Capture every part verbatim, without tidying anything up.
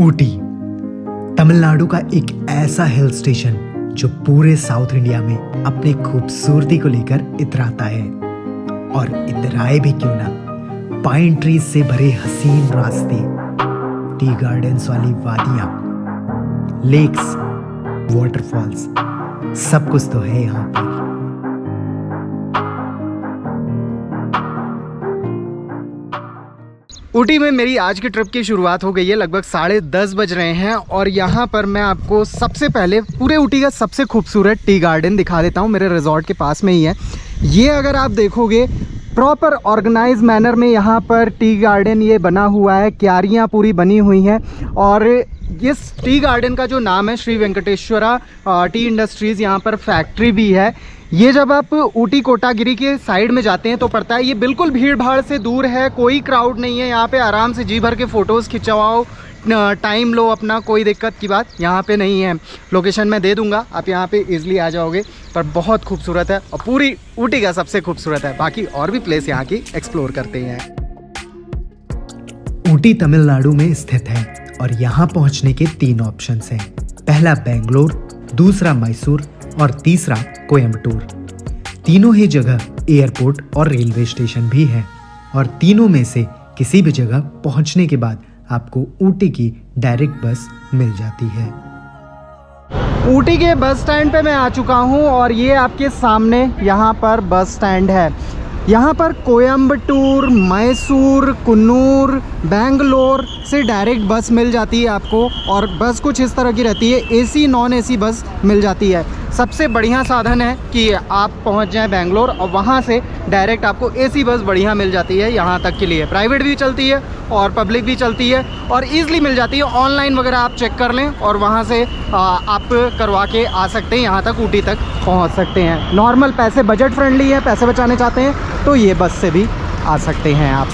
ऊटी तमिलनाडु का एक ऐसा हिल स्टेशन जो पूरे साउथ इंडिया में अपनी खूबसूरती को लेकर इतराता है। और इतराए भी क्यों ना, पाइन ट्रीज से भरे हसीन रास्ते, टी गार्डन्स वाली वादियां, लेक्स, वाटरफॉल्स, सब कुछ तो है यहाँ पर। ऊटी में मेरी आज की ट्रिप की शुरुआत हो गई है। लगभग साढ़े दस बज रहे हैं और यहाँ पर मैं आपको सबसे पहले पूरे ऊटी का सबसे खूबसूरत टी गार्डन दिखा देता हूँ। मेरे रिजॉर्ट के पास में ही है ये। अगर आप देखोगे प्रॉपर ऑर्गेनाइज मैनर में यहाँ पर टी गार्डन ये बना हुआ है, क्यारियाँ पूरी बनी हुई हैं। और इस टी गार्डन का जो नाम है, श्री वेंकटेश्वरा टी इंडस्ट्रीज, यहाँ पर फैक्ट्री भी है। ये जब आप ऊटी कोटागिरी के साइड में जाते हैं तो पड़ता है। ये बिल्कुल भीड़ भाड़ से दूर है, कोई क्राउड नहीं है। यहाँ पे आराम से जी भर के फ़ोटोज़ खिंचवाओ, टाइम लो अपना, कोई दिक्कत की बात यहाँ पे नहीं है। लोकेशन मैं दे दूँगा, आप यहाँ पे इजीली आ जाओगे। पर बहुत खूबसूरत है और पूरी ऊटी का सबसे खूबसूरत है। बाकी और भी प्लेस यहाँ की एक्सप्लोर करते हैं। ऊटी तमिलनाडु में स्थित है और यहाँ पहुँचने के तीन ऑप्शन हैं। पहला बेंगलोर, दूसरा मैसूर और तीसरा कोयम्बटूर। तीनों ही जगह एयरपोर्ट और रेलवे स्टेशन भी है और तीनों में से किसी भी जगह पहुंचने के बाद आपको ऊटी की डायरेक्ट बस मिल जाती है। ऊटी के बस स्टैंड पे मैं आ चुका हूं और ये आपके सामने यहां पर बस स्टैंड है। यहाँ पर कोयम्बटूर, मैसूर, कुन्नूर, बेंगलोर से डायरेक्ट बस मिल जाती है आपको। और बस कुछ इस तरह की रहती है, एसी नॉन एसी बस मिल जाती है। सबसे बढ़िया साधन है कि आप पहुँच जाएं बेंगलोर और वहाँ से डायरेक्ट आपको एसी बस बढ़िया मिल जाती है यहाँ तक के लिए। प्राइवेट भी चलती है और पब्लिक भी चलती है और ईज़िली मिल जाती है। ऑनलाइन वगैरह आप चेक कर लें और वहाँ से आप करवा के आ सकते हैं, यहाँ तक ऊटी तक पहुँच सकते हैं। नॉर्मल पैसे, बजट फ्रेंडली है, पैसे बचाने चाहते हैं तो ये बस से भी आ सकते हैं आप।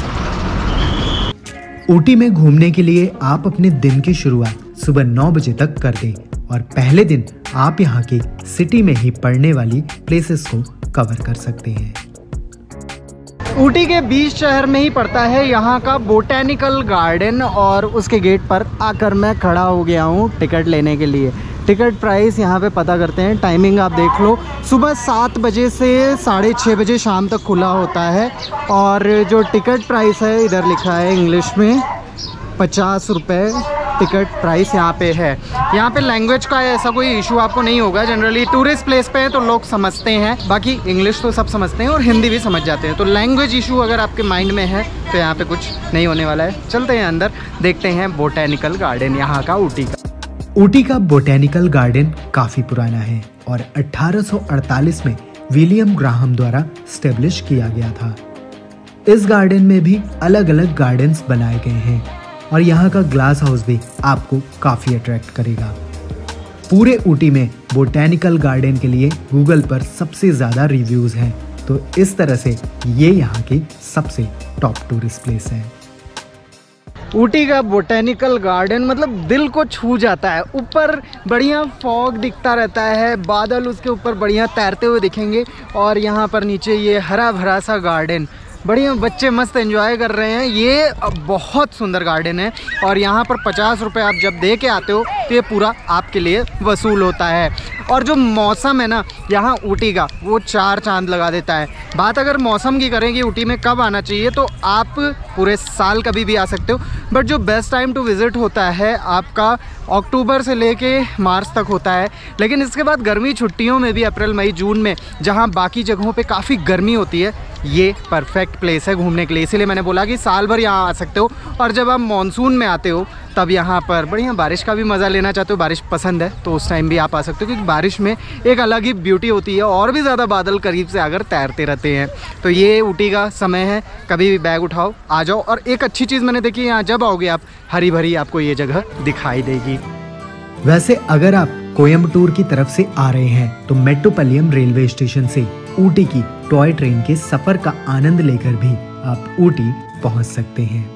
ऊटी में घूमने के लिए आप अपने दिन की शुरुआत सुबह नौ बजे तक कर दें और पहले दिन आप यहाँ के सिटी में ही पड़ने वाली प्लेसेस को कवर कर सकते हैं। ऊटी के बीच शहर में ही पड़ता है यहाँ का बोटैनिकल गार्डन और उसके गेट पर आकर मैं खड़ा हो गया हूँ टिकट लेने के लिए। टिकट प्राइस यहाँ पे पता करते हैं। टाइमिंग आप देख लो, सुबह सात बजे से साढ़े छः बजे शाम तक खुला होता है। और जो टिकट प्राइस है, इधर लिखा है इंग्लिश में पचास रुपये टिकट प्राइस यहाँ पे है। यहाँ पे लैंग्वेज का ऐसा कोई इशू आपको नहीं होगा। जनरली टूरिस्ट प्लेस पे है तो लोग समझते हैं, बाकी इंग्लिश तो सब समझते हैं और हिंदी भी समझ जाते हैं। तो लैंग्वेज इशू अगर आपके माइंड में है तो यहाँ पे कुछ नहीं होने वाला है। चलते हैं अंदर, देखते हैं बोटैनिकल गार्डन यहाँ का, ऊटी का। ऊटी का बोटैनिकल गार्डन काफ़ी पुराना है और अट्ठारह सौ अड़तालीस में विलियम ग्राहम द्वारा स्टेब्लिश किया गया था। इस गार्डन में भी अलग अलग गार्डन्स बनाए गए हैं और यहाँ का ग्लास हाउस भी आपको काफ़ी अट्रैक्ट करेगा। पूरे ऊटी में बोटैनिकल गार्डन के लिए गूगल पर सबसे ज़्यादा रिव्यूज़ हैं, तो इस तरह से ये यहाँ की सबसे टॉप टूरिस्ट प्लेस है। ऊटी का बोटैनिकल गार्डन मतलब दिल को छू जाता है। ऊपर बढ़िया फॉग दिखता रहता है, बादल उसके ऊपर बढ़िया तैरते हुए दिखेंगे और यहाँ पर नीचे ये हरा भरा सा गार्डन, बढ़िया बच्चे मस्त एंजॉय कर रहे हैं। ये बहुत सुंदर गार्डन है और यहाँ पर पचास रुपये आप जब दे के आते हो तो ये पूरा आपके लिए वसूल होता है। और जो मौसम है ना यहाँ ऊटी का, वो चार चांद लगा देता है। बात अगर मौसम की करें कि ऊटी में कब आना चाहिए, तो आप पूरे साल कभी भी आ सकते हो। बट जो बेस्ट टाइम टू विज़िट होता है आपका अक्टूबर से ले कर मार्च तक होता है। लेकिन इसके बाद गर्मी छुट्टियों में भी अप्रैल मई जून में, जहाँ बाकी जगहों पर काफ़ी गर्मी होती है, ये परफेक्ट प्लेस है घूमने के लिए। इसीलिए मैंने बोला कि साल भर यहाँ आ सकते हो। और जब आप मॉनसून में आते हो तब यहाँ पर बढ़िया बारिश का भी मज़ा लेना चाहते हो, बारिश पसंद है तो उस टाइम भी आप आ सकते हो, क्योंकि बारिश में एक अलग ही ब्यूटी होती है और भी ज़्यादा बादल करीब से आकर तैरते रहते हैं। तो ये ऊटी का समय है, कभी भी बैग उठाओ, आ जाओ। और एक अच्छी चीज़ मैंने देखी, यहाँ जब आओगे आप, हरी भरी आपको ये जगह दिखाई देगी। वैसे अगर आप कोयम्बटूर की तरफ से आ रहे हैं तो मेट्टुपालयम रेलवे स्टेशन से ऊटी की टॉय ट्रेन के सफर का आनंद लेकर भी आप ऊटी पहुंच सकते हैं।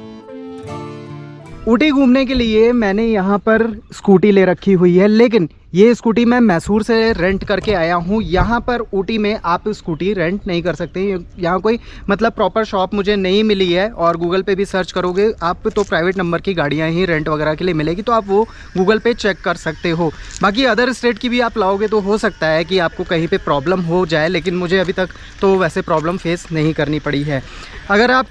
ऊटी घूमने के लिए मैंने यहाँ पर स्कूटी ले रखी हुई है, लेकिन ये स्कूटी मैं मैसूर से रेंट करके आया हूँ। यहाँ पर ऊटी में आप स्कूटी रेंट नहीं कर सकते, यहाँ कोई मतलब प्रॉपर शॉप मुझे नहीं मिली है। और गूगल पे भी सर्च करोगे आप तो प्राइवेट नंबर की गाड़ियाँ ही रेंट वगैरह के लिए मिलेगी, तो आप वो गूगल पे चेक कर सकते हो। बाकी अदर स्टेट की भी आप लाओगे तो हो सकता है कि आपको कहीं पर प्रॉब्लम हो जाए, लेकिन मुझे अभी तक तो वैसे प्रॉब्लम फेस नहीं करनी पड़ी है। अगर आप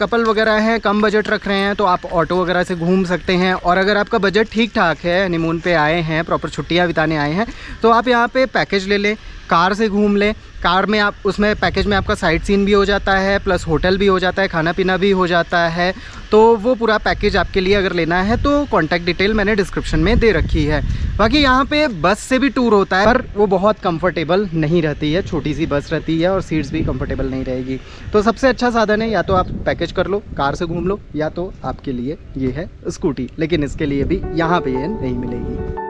कपल वगैरह हैं, कम बजट रख रहे हैं, तो आप ऑटो वगैरह से घूम सकते हैं। और अगर आपका बजट ठीक ठाक है, हनीमून पे आए हैं, प्रॉपर छुट्टियाँ बिताने आए हैं, तो आप यहाँ पे पैकेज ले लें, कार से घूम लें। कार में आप उसमें पैकेज में आपका साइट सीन भी हो जाता है, प्लस होटल भी हो जाता है, खाना पीना भी हो जाता है। तो वो पूरा पैकेज आपके लिए अगर लेना है तो कॉन्टैक्ट डिटेल मैंने डिस्क्रिप्शन में दे रखी है। बाकी यहाँ पे बस से भी टूर होता है, पर वो बहुत कंफर्टेबल नहीं रहती है, छोटी सी बस रहती है और सीट्स भी कंफर्टेबल नहीं रहेगी। तो सबसे अच्छा साधन है, या तो आप पैकेज कर लो, कार से घूम लो, या तो आपके लिए ये है स्कूटी। लेकिन इसके लिए भी यहाँ पर ये नहीं मिलेगी।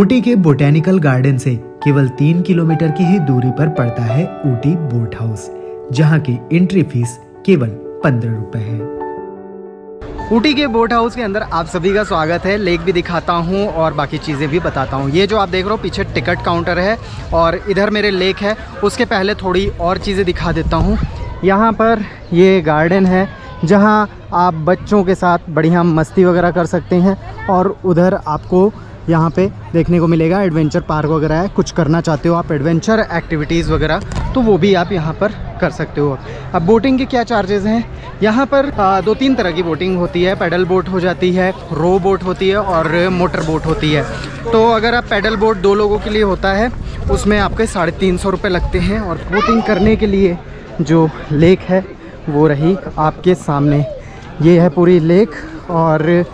ऊटी के बोटैनिकल गार्डन से केवल तीन किलोमीटर की ही दूरी पर पड़ता है ऊटी बोट हाउस, जहां की एंट्री फीस केवल पंद्रह रुपए है। ऊटी के बोट हाउस के अंदर आप सभी का स्वागत है। लेक भी दिखाता हूं और बाकी चीज़ें भी बताता हूं। ये जो आप देख रहे हो पीछे टिकट काउंटर है और इधर मेरे लेक है। उसके पहले थोड़ी और चीज़ें दिखा देता हूँ। यहाँ पर ये गार्डन है जहाँ आप बच्चों के साथ बढ़िया मस्ती वगैरह कर सकते हैं। और उधर आपको यहाँ पे देखने को मिलेगा एडवेंचर पार्क वगैरह है। कुछ करना चाहते हो आप एडवेंचर एक्टिविटीज़ वगैरह तो वो भी आप यहाँ पर कर सकते हो। अब बोटिंग के क्या चार्जेस हैं, यहाँ पर दो तीन तरह की बोटिंग होती है। पैडल बोट हो जाती है, रो बोट होती है और मोटर बोट होती है। तो अगर आप पैडल बोट दो लोगों के लिए होता है उसमें आपके साढ़े तीन सौ रुपये लगते हैं। और बोटिंग करने के लिए जो लेक है वो रही आपके सामने, ये है पूरी लेक। और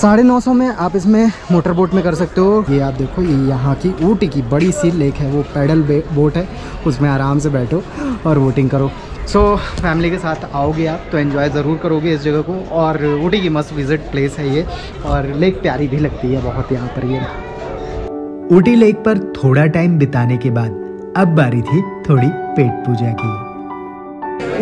साढ़े नौ सौ में आप इसमें मोटर बोट में कर सकते हो। ये आप देखो, ये यहाँ की ऊटी की बड़ी सी लेक है, वो पैडल बोट है, उसमें आराम से बैठो और बोटिंग करो। सो so, फैमिली के साथ आओगे आप तो एंजॉय ज़रूर करोगे इस जगह को। और ऊटी की मस्त विजिट प्लेस है ये, और लेक प्यारी भी लगती है बहुत यहाँ पर। ये ऊटी लेक पर थोड़ा टाइम बिताने के बाद अब बारी थी थोड़ी पेट पूजा की।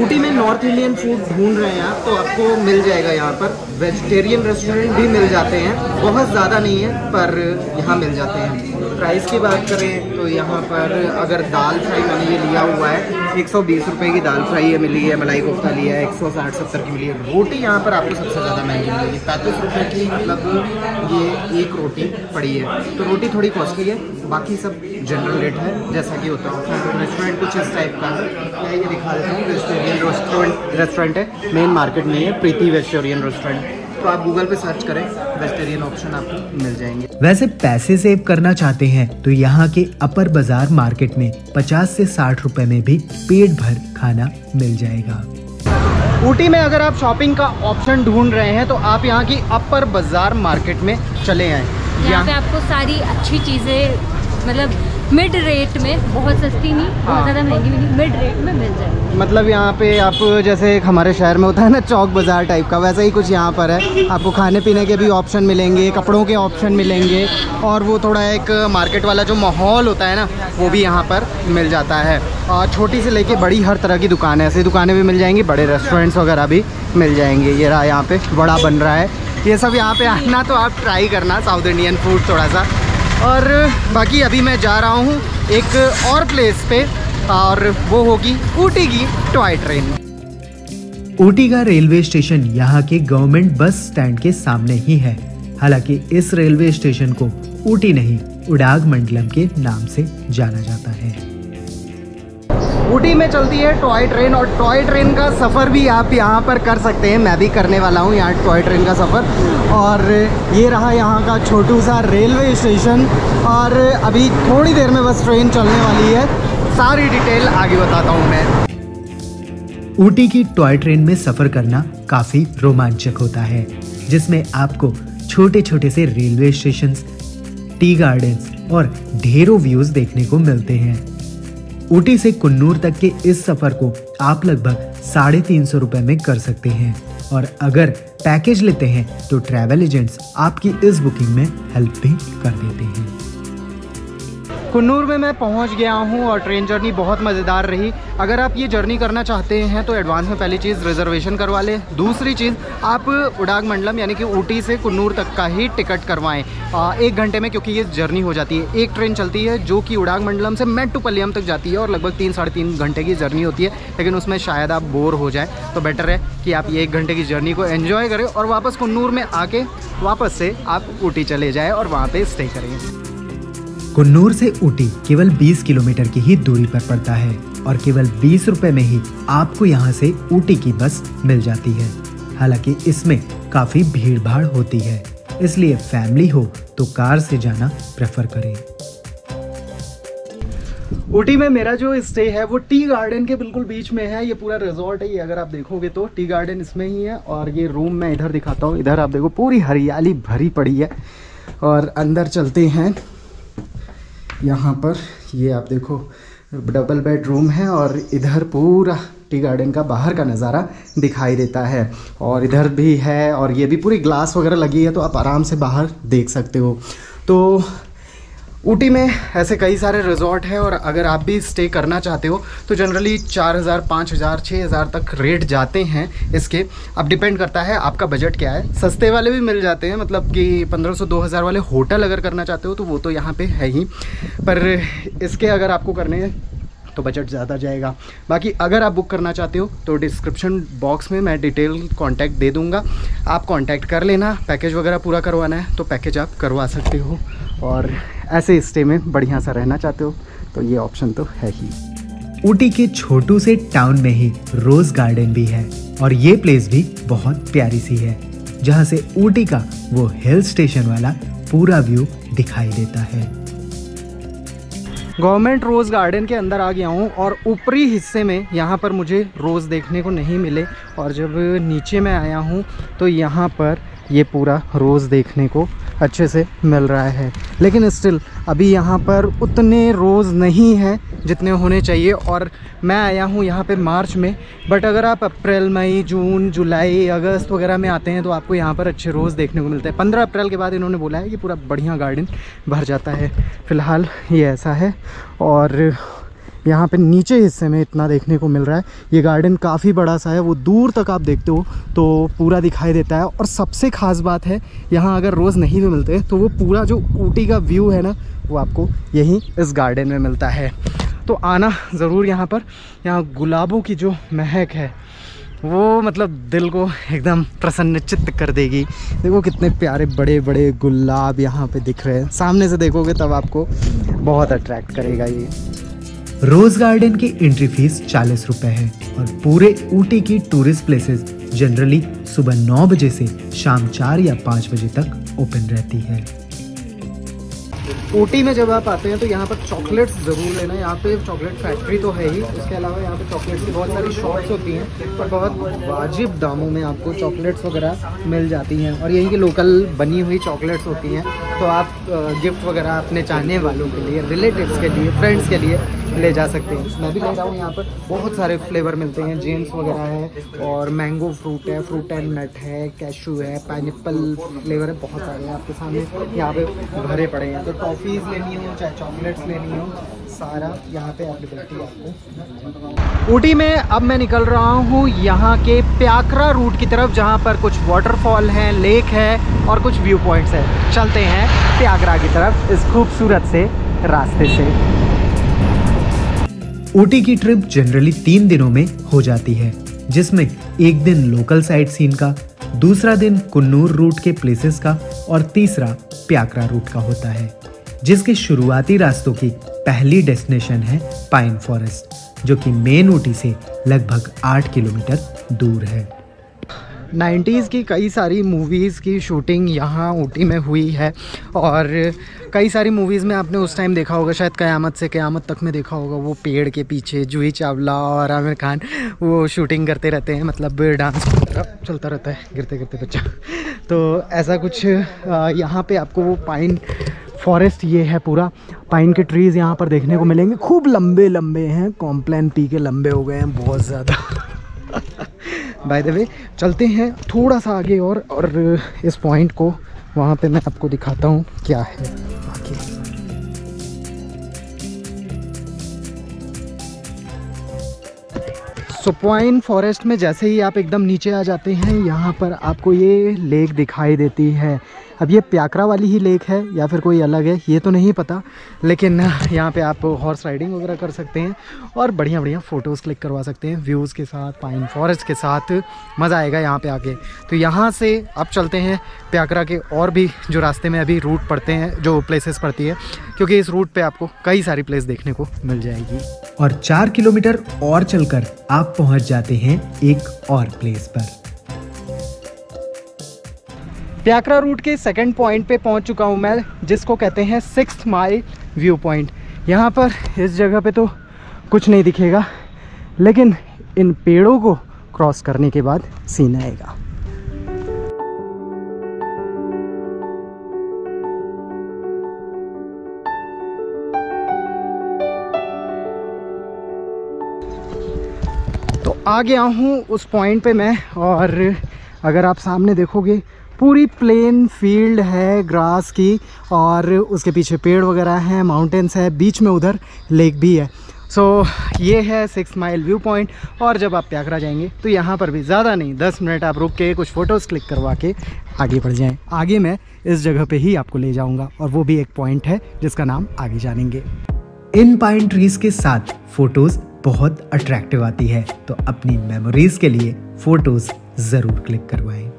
ऊटी में नॉर्थ इंडियन फूड ढूंढ रहे हैं आप तो आपको मिल जाएगा। यहाँ पर वेजिटेरियन रेस्टोरेंट भी मिल जाते हैं, बहुत ज़्यादा नहीं है पर यहाँ मिल जाते हैं। प्राइस की बात करें तो यहाँ पर अगर दाल फ्राई मैंने ये लिया हुआ है, एक सौ बीस रुपये की दाल फ्राई ये मिली है, मलाई कोफ्ता लिया है, एक सौ साठ सत्तर की मिली है। रोटी यहाँ पर आपको सबसे ज़्यादा महंगी मिलेगी, पैंतीस रुपये की मतलब ये एक रोटी पड़ी है। तो रोटी थोड़ी कॉस्टली है, बाकी सब जनरल रेट है जैसा कि होता है। रेस्टोरेंट कुछ इस टाइप का है, मैं ये दिखा देता हूँ। वेजिटेरियन रेस्टोरेंट रेस्टोरेंट है, मेन मार्केट में है, प्रीति वेजिटेरियन रेस्टोरेंट। तो आप गूगल पे सर्च करें, वेजिटेरियन ऑप्शन आपको मिल जाएंगे। वैसे पैसे सेव करना चाहते हैं तो यहाँ के अपर बाजार मार्केट में पचास से साठ रुपए में भी पेट भर खाना मिल जाएगा। ऊटी में अगर आप शॉपिंग का ऑप्शन ढूंढ रहे हैं तो आप यहाँ की अपर बाजार मार्केट में चले आए। यहाँ पे आपको सारी अच्छी चीजें मतलब मिड रेट में, बहुत सस्ती नहीं बहुत ज़्यादा महंगी भी नहीं, मिड रेट में मिल जाएगी। मतलब यहाँ पे आप जैसे हमारे शहर में होता है ना चौक बाज़ार टाइप का, वैसा ही कुछ यहाँ पर है। आपको खाने पीने के भी ऑप्शन मिलेंगे, कपड़ों के ऑप्शन मिलेंगे, और वो थोड़ा एक मार्केट वाला जो माहौल होता है ना वो भी यहाँ पर मिल जाता है। और छोटी से लेके बड़ी हर तरह की दुकानें, ऐसी दुकानें भी मिल जाएंगी, बड़े रेस्टोरेंट्स वगैरह भी मिल जाएंगे। ये रहा यहाँ पर बड़ा बन रहा है, ये सब यहाँ पर आना तो आप ट्राई करना साउथ इंडियन फूड थोड़ा सा। और बाकी अभी मैं जा रहा हूँ एक और प्लेस पे और वो होगी ऊटी की टॉय ट्रेन। ऊटी का रेलवे स्टेशन यहाँ के गवर्नमेंट बस स्टैंड के सामने ही है। हालांकि इस रेलवे स्टेशन को ऊटी नहीं उडागमंडलम के नाम से जाना जाता है। ऊटी में चलती है टॉय ट्रेन और टॉय ट्रेन का सफ़र भी आप यहाँ पर कर सकते हैं। मैं भी करने वाला हूँ यहाँ टॉय ट्रेन का सफ़र। और ये रहा यहाँ का छोटू सा रेलवे स्टेशन और अभी थोड़ी देर में बस ट्रेन चलने वाली है। सारी डिटेल आगे बताता हूँ मैं। ऊटी की टॉय ट्रेन में सफ़र करना काफ़ी रोमांचक होता है, जिसमें आपको छोटे छोटे से रेलवे स्टेशन, टी गार्डन्स और ढेरों व्यूज़ देखने को मिलते हैं। ऊटी से कुन्नूर तक के इस सफ़र को आप लगभग साढ़े तीन सौ रुपये में कर सकते हैं। और अगर पैकेज लेते हैं तो ट्रैवल एजेंट्स आपकी इस बुकिंग में हेल्प भी कर देते हैं। कुन्नूर में मैं पहुंच गया हूं और ट्रेन जर्नी बहुत मज़ेदार रही। अगर आप ये जर्नी करना चाहते हैं तो एडवांस में पहली चीज़ रिजर्वेशन करवा लें, दूसरी चीज़ आप उडागमंडलम यानी कि ऊटी से कुन्नूर तक का ही टिकट करवाएं एक घंटे में, क्योंकि ये जर्नी हो जाती है। एक ट्रेन चलती है जो कि उडागमंडलम से मेट्टुपालयम तक जाती है और लगभग तीन साढ़े तीन घंटे की जर्नी होती है, लेकिन उसमें शायद आप बोर हो जाएँ, तो बेटर है कि आप ये एक घंटे की जर्नी को एंजॉय करें और वापस कुन्नूर में आके वापस से आप ऊटी चले जाएँ और वहाँ पर स्टे करें। कुन्नूर से ऊटी केवल बीस किलोमीटर की ही दूरी पर पड़ता है और केवल बीस रुपए में ही आपको यहां से ऊटी की बस मिल जाती है। हालांकि इसमें काफ़ी भीड़ भाड़ होती है, इसलिए फैमिली हो तो कार से जाना प्रेफर करें। ऊटी में मेरा जो स्टे है वो टी गार्डन के बिल्कुल बीच में है। ये पूरा रिजॉर्ट है, ये अगर आप देखोगे तो टी गार्डन इसमें ही है और ये रूम मैं इधर दिखाता हूँ। इधर आप देखो पूरी हरियाली भरी पड़ी है और अंदर चलते हैं। यहाँ पर ये आप देखो डबल बेडरूम है और इधर पूरा टी गार्डन का बाहर का नज़ारा दिखाई देता है और इधर भी है और ये भी पूरी ग्लास वगैरह लगी है तो आप आराम से बाहर देख सकते हो। तो ऊटी में ऐसे कई सारे रिजॉर्ट हैं और अगर आप भी स्टे करना चाहते हो तो जनरली चार हज़ार, पाँच हज़ार, छः हज़ार तक रेट जाते हैं इसके। अब डिपेंड करता है आपका बजट क्या है। सस्ते वाले भी मिल जाते हैं, मतलब कि पंद्रह सौ, दो हज़ार वाले होटल अगर करना चाहते हो तो वो तो यहाँ पे है ही, पर इसके अगर आपको करने हैं तो बजट ज़्यादा जाएगा। बाकी अगर आप बुक करना चाहते हो तो डिस्क्रिप्शन बॉक्स में मैं डिटेल कॉन्टैक्ट दे दूँगा, आप कॉन्टैक्ट कर लेना। पैकेज वगैरह पूरा करवाना है तो पैकेज आप करवा सकते हो और ऐसे स्टे में बढ़िया सा रहना चाहते हो तो ये ऑप्शन तो है ही। ऊटी के छोटू से टाउन में ही रोज़ गार्डन भी है और ये प्लेस भी बहुत प्यारी सी है, जहाँ से ऊटी का वो हिल स्टेशन वाला पूरा व्यू दिखाई देता है। गवर्नमेंट रोज़ गार्डन के अंदर आ गया हूँ और ऊपरी हिस्से में यहाँ पर मुझे रोज़ देखने को नहीं मिले और जब नीचे मैं आया हूँ तो यहाँ पर ये पूरा रोज़ देखने को अच्छे से मिल रहा है, लेकिन स्टिल अभी यहाँ पर उतने रोज़ नहीं हैं जितने होने चाहिए और मैं आया हूँ यहाँ पे मार्च में। बट अगर आप अप्रैल, मई, जून, जुलाई, अगस्त वगैरह में आते हैं तो आपको यहाँ पर अच्छे रोज़ देखने को मिलते हैं। पंद्रह अप्रैल के बाद इन्होंने बोला है कि पूरा बढ़िया गार्डन भर जाता है। फ़िलहाल ये ऐसा है और यहाँ पे नीचे हिस्से में इतना देखने को मिल रहा है। ये गार्डन काफ़ी बड़ा सा है, वो दूर तक आप देखते हो तो पूरा दिखाई देता है। और सबसे ख़ास बात है, यहाँ अगर रोज़ नहीं भी मिलते तो वो पूरा जो ऊटी का व्यू है ना वो आपको यहीं इस गार्डन में मिलता है। तो आना ज़रूर यहाँ पर। यहाँ गुलाबों की जो महक है वो मतलब दिल को एकदम प्रसन्नचित्त कर देगी। देखो कितने प्यारे बड़े बड़े गुलाब यहाँ पर दिख रहे हैं, सामने से देखोगे तब आपको बहुत अट्रैक्ट करेगा ये। रोज़ गार्डन की एंट्री फीस चालीस रुपए है और पूरे ऊटी की टूरिस्ट प्लेसेस जनरली सुबह नौ बजे से शाम चार या पाँच बजे तक ओपन रहती है। ऊटी में जब आप आते हैं तो यहाँ पर चॉकलेट्स ज़रूर लेना। यहाँ पे चॉकलेट फैक्ट्री तो है ही, उसके अलावा यहाँ पे चॉकलेट्स की बहुत सारी शॉप्स होती हैं और बहुत वाजिब दामों में आपको चॉकलेट्स वगैरह मिल जाती हैं और यहीं की लोकल बनी हुई चॉकलेट्स होती हैं। तो आप गिफ्ट वगैरह अपने चाहने वालों के लिए, रिलेटिव्स के लिए, फ्रेंड्स के लिए ले जा सकते हैं। मैं भी ले रहा हूँ। यहाँ पर बहुत सारे फ्लेवर मिलते हैं, जेम्स वगैरह है और मैंगो फ्रूट है, फ्रूट एंड नट है, कैशू है, पाइनएप्पल फ्लेवर है, बहुत सारे हैं आपके सामने यहाँ पे भरे पड़े हैं। तो टॉफ़ीज़ लेनी हो चाहे चॉकलेट्स लेनी हो, सारा यहाँ पे अवेलेबिलिटी आपको। ऊटी में अब मैं निकल रहा हूँ यहाँ के प्याकरा रूट की तरफ, जहाँ पर कुछ वाटरफॉल हैं, लेक है और कुछ व्यू पॉइंट्स हैं। चलते हैं प्याकरा की तरफ इस खूबसूरत से रास्ते से। ऊटी की ट्रिप जनरली तीन दिनों में हो जाती है, जिसमें एक दिन लोकल साइट सीन का, दूसरा दिन कुन्नूर रूट के प्लेसेस का और तीसरा प्याकरा रूट का होता है, जिसके शुरुआती रास्तों की पहली डेस्टिनेशन है पाइन फॉरेस्ट, जो कि मेन ऊटी से लगभग आठ किलोमीटर दूर है। नाइन्टीज़ की कई सारी मूवीज़ की शूटिंग यहाँ ऊटी में हुई है और कई सारी मूवीज़ में आपने उस टाइम देखा होगा, शायद क़यामत से क़यामत तक में देखा होगा, वो पेड़ के पीछे जूही चावला और आमिर खान वो शूटिंग करते रहते हैं, मतलब डांस चलता रहता है गिरते गिरते बच्चा। तो ऐसा कुछ यहाँ पे आपको वो पाइन फॉरेस्ट, ये है पूरा पाइन के ट्रीज़ यहाँ पर देखने को मिलेंगे। खूब लंबे लंबे हैं, कॉम्प्लान पी के लंबे हो गए हैं बहुत ज़्यादा। बाय द वे चलते हैं थोड़ा सा आगे और और इस पॉइंट को वहाँ पे मैं आपको दिखाता हूँ क्या है। सो पॉइन फॉरेस्ट में जैसे ही आप एकदम नीचे आ जाते हैं, यहाँ पर आपको ये लेक दिखाई देती है। अब ये प्याकरा वाली ही लेक है या फिर कोई अलग है ये तो नहीं पता, लेकिन यहाँ पे आप हॉर्स राइडिंग वगैरह कर सकते हैं और बढ़िया बढ़िया फ़ोटोज़ क्लिक करवा सकते हैं व्यूज़ के साथ, पाइन फॉरेस्ट के साथ। मज़ा आएगा यहाँ पे आके। तो यहाँ से आप चलते हैं प्याकरा के और भी जो रास्ते में अभी रूट पड़ते हैं, जो प्लेसेस पड़ती है, क्योंकि इस रूट पर आपको कई सारी प्लेस देखने को मिल जाएगी। और चार किलोमीटर और चल कर आप पहुँच जाते हैं एक और प्लेस पर। प्याकरा रूट के सेकंड पॉइंट पे पहुंच चुका हूं मैं, जिसको कहते हैं सिक्स्थ माइल व्यू पॉइंट। यहां पर इस जगह पे तो कुछ नहीं दिखेगा, लेकिन इन पेड़ों को क्रॉस करने के बाद सीन आएगा। तो आ गया हूं उस पॉइंट पे मैं, और अगर आप सामने देखोगे पूरी प्लेन फील्ड है ग्रास की, और उसके पीछे पेड़ वगैरह हैं, माउंटेन्स है, बीच में उधर लेक भी है। सो so, ये है सिक्स माइल व्यू पॉइंट। और जब आप प्याकरा जाएंगे तो यहाँ पर भी ज़्यादा नहीं, दस मिनट आप रुक के कुछ फ़ोटोज़ क्लिक करवा के आगे बढ़ जाएं। आगे मैं इस जगह पे ही आपको ले जाऊँगा, और वो भी एक पॉइंट है जिसका नाम आगे जानेंगे। इन पाइन ट्रीज़ के साथ फ़ोटोज़ बहुत अट्रैक्टिव आती है, तो अपनी मेमोरीज़ के लिए फ़ोटोज़ ज़रूर क्लिक करवाएँ।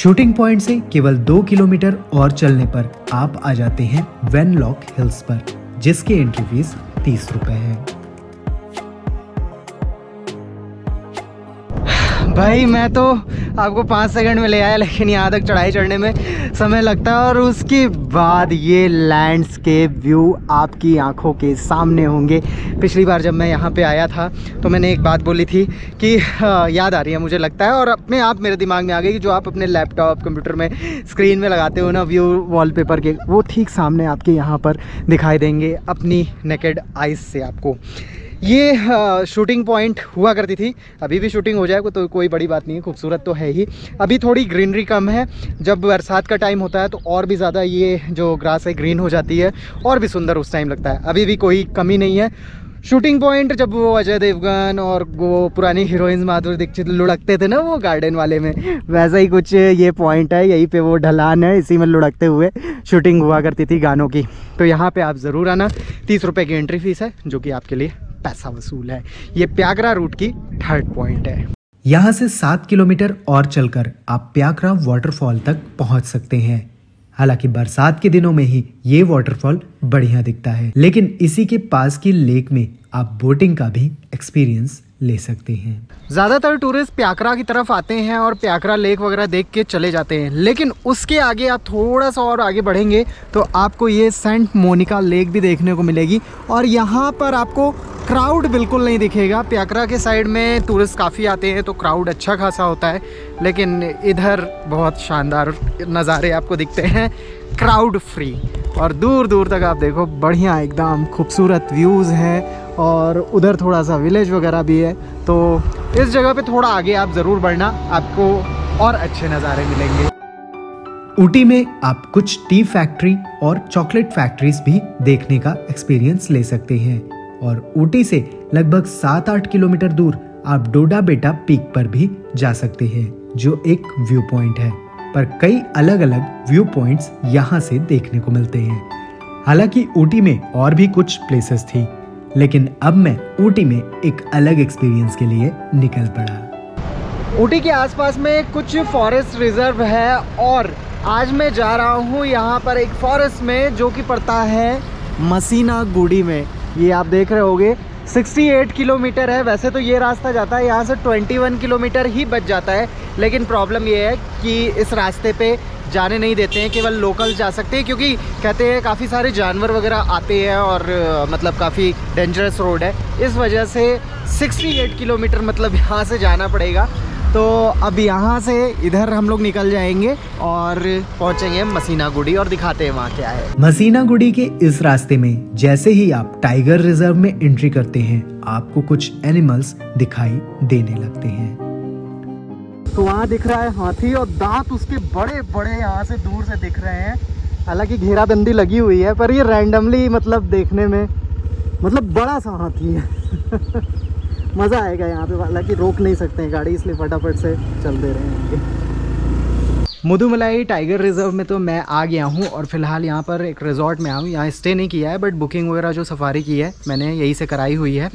शूटिंग पॉइंट से केवल दो किलोमीटर और चलने पर आप आ जाते हैं वेनलॉक हिल्स पर, जिसकी एंट्री फीस तीस रुपए है। भाई मैं तो आपको पाँच सेकंड में ले आया, लेकिन यहाँ तक चढ़ाई चढ़ने में समय लगता है। और उसके बाद ये लैंडस्केप व्यू आपकी आंखों के सामने होंगे। पिछली बार जब मैं यहाँ पे आया था तो मैंने एक बात बोली थी कि आ, याद आ रही है मुझे लगता है, और अपने आप मेरे दिमाग में आ गई कि जो आप अपने लैपटॉप कंप्यूटर में स्क्रीन में लगाते हो ना व्यू वॉलपेपर के, वो ठीक सामने आपके यहाँ पर दिखाई देंगे अपनी नेकेड आइज़ से आपको। ये शूटिंग पॉइंट हुआ करती थी, अभी भी शूटिंग हो जाए तो कोई बड़ी बात नहीं है, खूबसूरत तो है ही। अभी थोड़ी ग्रीनरी कम है, जब बरसात का टाइम होता है तो और भी ज़्यादा ये जो ग्रास है ग्रीन हो जाती है और भी सुंदर उस टाइम लगता है। अभी भी कोई कमी नहीं है। शूटिंग पॉइंट जब वो अजय देवगन और वो पुरानी हीरोइंस माधुरी दीक्षित लुढ़कते थे ना वो गार्डन वाले में, वैसा ही कुछ ये पॉइंट है। यहीं पे वो ढलान है, इसी में लुढ़कते हुए शूटिंग हुआ करती थी गानों की। तो यहाँ पे आप ज़रूर आना। तीस रुपये की एंट्री फीस है, जो कि आपके लिए पैसा वसूल है। ये प्याकरा रूट की थर्ड पॉइंट है। यहाँ से सात किलोमीटर और चलकर आप प्याकरा वाटरफॉल तक पहुँच सकते हैं। हालांकि बरसात के दिनों में ही ये वाटरफॉल बढ़िया दिखता है, लेकिन इसी के पास की लेक में आप बोटिंग का भी एक्सपीरियंस ले सकते हैं। ज़्यादातर टूरिस्ट प्याकरा की तरफ आते हैं और प्याकरा लेक वगैरह देख के चले जाते हैं, लेकिन उसके आगे आप थोड़ा सा और आगे बढ़ेंगे तो आपको ये सेंट मोनिका लेक भी देखने को मिलेगी। और यहाँ पर आपको क्राउड बिल्कुल नहीं दिखेगा। प्याकरा के साइड में टूरिस्ट काफ़ी आते हैं तो क्राउड अच्छा खासा होता है, लेकिन इधर बहुत शानदार नज़ारे आपको दिखते हैं क्राउड फ्री। और दूर दूर तक आप देखो बढ़िया एकदम खूबसूरत व्यूज़ हैं, और उधर थोड़ा सा विलेज वगैरह भी है। तो इस जगह पे थोड़ा आगे आप ज़रूर बढ़ना, आपको और अच्छे नज़ारे मिलेंगे। ऊटी में आप कुछ टी फैक्ट्री और चॉकलेट फैक्ट्रीज भी देखने का एक्सपीरियंस ले सकते हैं। और ऊटी से लगभग सात आठ किलोमीटर दूर आप डोड्डाबेट्टा पीक पर भी जा सकते हैं, जो एक व्यू पॉइंट है, पर कई अलग अलग व्यू पॉइंट्स यहाँ से देखने को मिलते हैं। हालांकि ऊटी में और भी कुछ प्लेसेस थी, लेकिन अब मैं ऊटी में एक अलग एक्सपीरियंस के लिए निकल पड़ा। ऊटी के आसपास में कुछ फॉरेस्ट रिजर्व है, और आज मैं जा रहा हूँ यहाँ पर एक फॉरेस्ट में जो कि पड़ता है मसिनागुडी में। ये आप देख रहे होगे अड़सठ किलोमीटर है। वैसे तो ये रास्ता जाता है यहाँ से इक्कीस किलोमीटर ही बच जाता है, लेकिन प्रॉब्लम ये है कि इस रास्ते पे जाने नहीं देते हैं, केवल लोकल जा सकते हैं, क्योंकि कहते हैं काफ़ी सारे जानवर वगैरह आते हैं और मतलब काफ़ी डेंजरस रोड है। इस वजह से अड़सठ किलोमीटर मतलब यहाँ से जाना पड़ेगा। तो अब यहाँ से इधर हम लोग निकल जाएंगे और पहुँचेंगे मसिनागुडी, और दिखाते हैं वहाँ क्या है। मसिनागुडी के इस रास्ते में जैसे ही आप टाइगर रिजर्व में एंट्री करते हैं, आपको कुछ एनिमल्स दिखाई देने लगते हैं। तो वहाँ दिख रहा है हाथी, और दांत उसके बड़े बड़े यहाँ से दूर से दिख रहे हैं। हालांकि घेराबंदी लगी हुई है, पर ये रैंडमली मतलब देखने में मतलब बड़ा सा हाथी है। मज़ा आएगा यहाँ पे। हालांकि रोक नहीं सकते हैं गाड़ी, इसलिए फटाफट से चल दे रहे हैं आगे। मुदुमलाई टाइगर रिजर्व में तो मैं आ गया हूँ और फिलहाल यहाँ पर एक रिजॉर्ट में आऊँ। यहाँ स्टे नहीं किया है, बट बुकिंग वगैरह जो सफारी की है मैंने यहीं से कराई हुई है।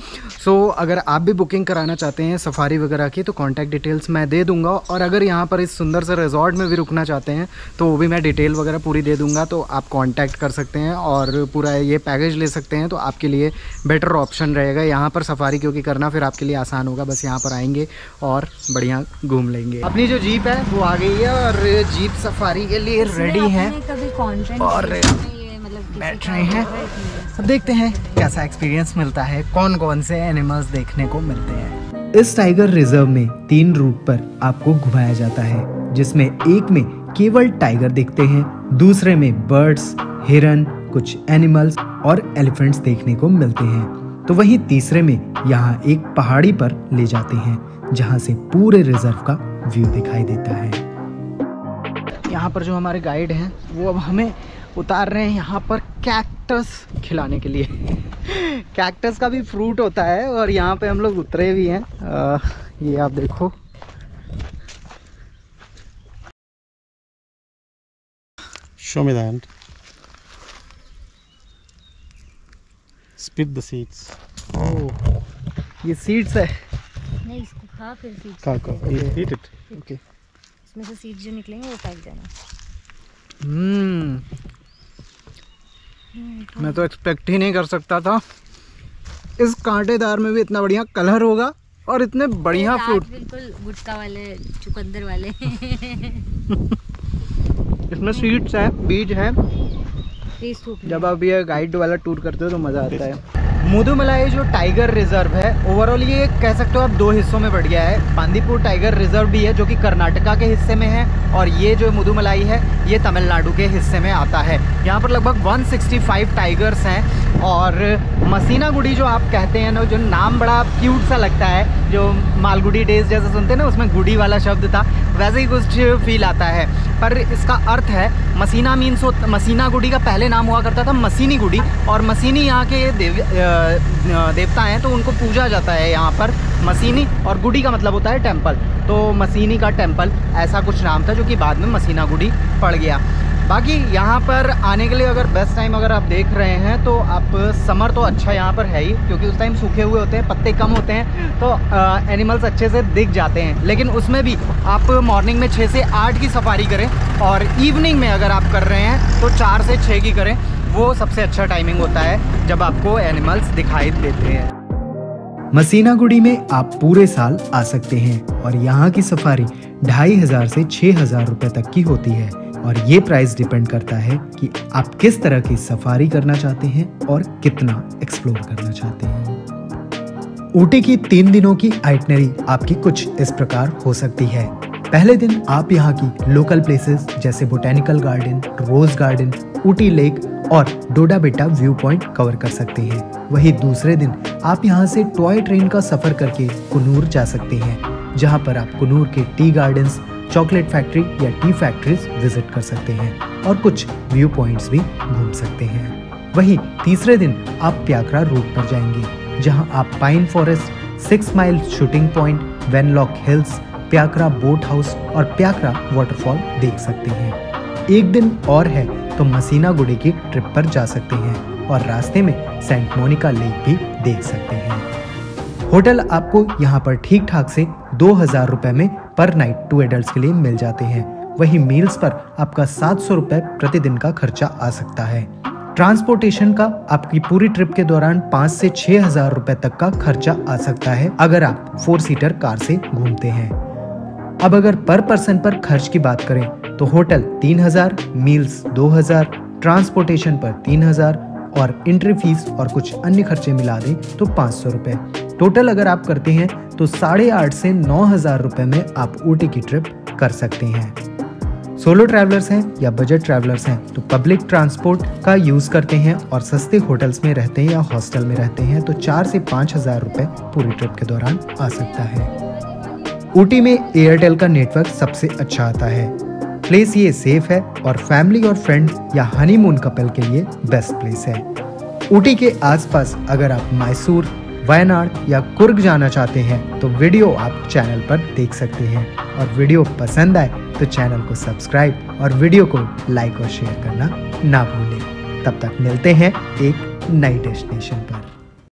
सो अगर आप भी बुकिंग कराना चाहते हैं सफारी वगैरह की तो कॉन्टैक्ट डिटेल्स मैं दे दूँगा, और अगर यहाँ पर इस सुंदर से रिजॉर्ट में भी रुकना चाहते हैं तो वो भी मैं डिटेल वगैरह पूरी दे दूँगा। तो आप कॉन्टैक्ट कर सकते हैं और पूरा ये पैकेज ले सकते हैं, तो आपके लिए बेटर ऑप्शन रहेगा। यहाँ पर सफारी क्योंकि करना फिर आपके लिए आसान होगा, बस यहाँ पर आएँगे और बढ़िया घूम लेंगे। अपनी जो जीप है वो आ गई है और जीप सफारी के लिए रेडी है और बैठ रहे हैं। अब देखते हैं कैसा एक्सपीरियंस मिलता है, कौन कौन से एनिमल्स देखने को मिलते हैं। इस टाइगर रिजर्व में तीन रूट पर आपको घुमाया जाता है, जिसमें एक में केवल टाइगर देखते हैं, दूसरे में बर्ड्स, हिरन, कुछ एनिमल्स और एलिफेंट्स देखने को मिलते हैं, तो वहीं तीसरे में यहाँ एक पहाड़ी पर ले जाते हैं जहाँ से पूरे रिजर्व का व्यू दिखाई देता है। यहाँ पर जो हमारे गाइड हैं वो अब हमें उतार रहे हैं यहाँ पर कैक्टस खिलाने के लिए। कैक्टस का भी फ्रूट होता है और यहाँ पे हम लोग उतरे भी हैं। आ, ये आप देखो, show me the hand, spit the seeds. Oh, ये सीड्स है। नहीं, इसको खा फिर सीड्स खा खा ईट इट। ओके, इसमें से सीड्स जो निकलेंगे वो फेंक देना। हम्म, मैं तो एक्सपेक्ट ही नहीं कर सकता था इस कांटेदार में भी इतना बढ़िया कलर होगा और इतने बढ़िया फ्रूट। बिल्कुल गुटका वाले, चुकंदर वाले। इसमें सीड्स है, बीज है। जब आप ये गाइड वाला टूर करते हो तो मज़ा आता है। मुदुमलाई जो टाइगर रिजर्व है, ओवरऑल ये कह सकते हो आप दो हिस्सों में बढ़ गया है। बांदीपुर टाइगर रिजर्व भी है जो कि कर्नाटका के हिस्से में है, और ये जो मुदुमलाई है ये तमिलनाडु के हिस्से में आता है। यहाँ पर लगभग एक सौ पैंसठ टाइगर्स हैं। और मसीनागुडी जो आप कहते हैं ना, जो नाम बड़ा क्यूट सा लगता है, जो मालगुडी डेज जैसे सुनते हैं ना, उसमें गुडी वाला शब्द था, वैसे ही कुछ फील आता है। पर इसका अर्थ है मसीना मीन्स हो, मसीनागुडी का पहले नाम हुआ करता था मसीनी गुडी, और मसीनी यहाँ के देव, देवता हैं तो उनको पूजा जाता है यहाँ पर मसीनी, और गुडी का मतलब होता है टेम्पल, तो मसीनी का टेम्पल ऐसा कुछ नाम था जो कि बाद में मसीनागुडी पड़ गया। बाकी यहाँ पर आने के लिए अगर बेस्ट टाइम अगर आप देख रहे हैं तो आप समर तो अच्छा यहाँ पर है ही, क्योंकि उस टाइम सूखे हुए होते हैं, पत्ते कम होते हैं, तो एनिमल्स अच्छे से दिख जाते हैं। लेकिन उसमें भी आप मॉर्निंग में छः से आठ की सफारी करें और इवनिंग में अगर आप कर रहे हैं तो चार से छः की करें, वो सबसे अच्छा टाइमिंग होता है जब आपको एनिमल्स दिखाई देते हैं। मसीनागुडी में आप पूरे साल आ सकते हैं और यहाँ की सफारी ढाई हज़ार से छः हज़ार रुपये तक की होती है, और ये प्राइस डिपेंड करता है कि आप किस तरह की सफारी करना चाहते हैं और कितना एक्सप्लोर करना चाहते हैं। ऊटी की तीन दिनों की आइटनरी आपकी कुछ इस प्रकार हो सकती है। पहले दिन आप यहाँ की लोकल प्लेसेस जैसे botanical garden, rose garden, Ooty lake और डोडाबेट्टा व्यू पॉइंट कवर कर सकते हैं। वहीं दूसरे दिन आप यहाँ से टॉय ट्रेन का सफर करके कुनूर जा सकते हैं, जहाँ पर आप कुनूर के टी गार्डन्स, चॉकलेट फैक्ट्री या टी फैक्ट्रीज विजिट कर सकते हैं और कुछ व्यू पॉइंट्स भी घूम सकते हैं। वहीं तीसरे दिन आप प्याकरा रूट पर जाएंगे, जहां आप pine forest, six mile shooting point, Wenlock hills, Pykara boat house और प्याकरा वाटरफॉल देख सकते हैं। एक दिन और है तो मसीनागुडी की ट्रिप पर जा सकते हैं और रास्ते में सेंट मोनिका लेक भी देख सकते हैं। होटल आपको यहाँ पर ठीक ठाक से दो हज़ार रुपये में पर नाइट टू एडल्ट्स के लिए मिल जाते हैं। वहीं मील्स पर आपका सात सौ रुपये प्रतिदिन का खर्चा आ सकता है। ट्रांसपोर्टेशन का आपकी पूरी ट्रिप के दौरान पाँच से छः हज़ार रुपये तक का खर्चा आ सकता है अगर आप फोर सीटर कार से घूमते हैं। अब अगर पर पर्सन पर खर्च की बात करें तो होटल तीन हज़ार, मील्स दो हज़ार, ट्रांसपोर्टेशन पर तीन हज़ार और एंट्री फीस और कुछ अन्य खर्चे मिला दें तो पाँच सौ रुपये। टोटल अगर आप करते हैं तो साढ़े आठ से नौ हज़ार रुपये में आप ऊटी की ट्रिप कर सकते हैं। सोलो ट्रैवलर्स हैं या बजट ट्रैवलर्स हैं तो पब्लिक ट्रांसपोर्ट का यूज़ करते हैं और सस्ते होटल्स में रहते हैं या हॉस्टल में रहते हैं तो चार से पाँच हज़ार रुपये पूरी ट्रिप के दौरान आ सकता है। ऊटी में एयरटेल का नेटवर्क सबसे अच्छा आता है। प्लेस ये सेफ है और फैमिली और फ्रेंड या हनीमून कपल के लिए बेस्ट प्लेस है। ऊटी के आसपास अगर आप मैसूर, वायनाड या कुर्ग जाना चाहते हैं तो वीडियो आप चैनल पर देख सकते हैं। और वीडियो पसंद आए तो चैनल को सब्सक्राइब और वीडियो को लाइक और शेयर करना ना भूलें। तब तक मिलते हैं एक नई डेस्टिनेशन पर।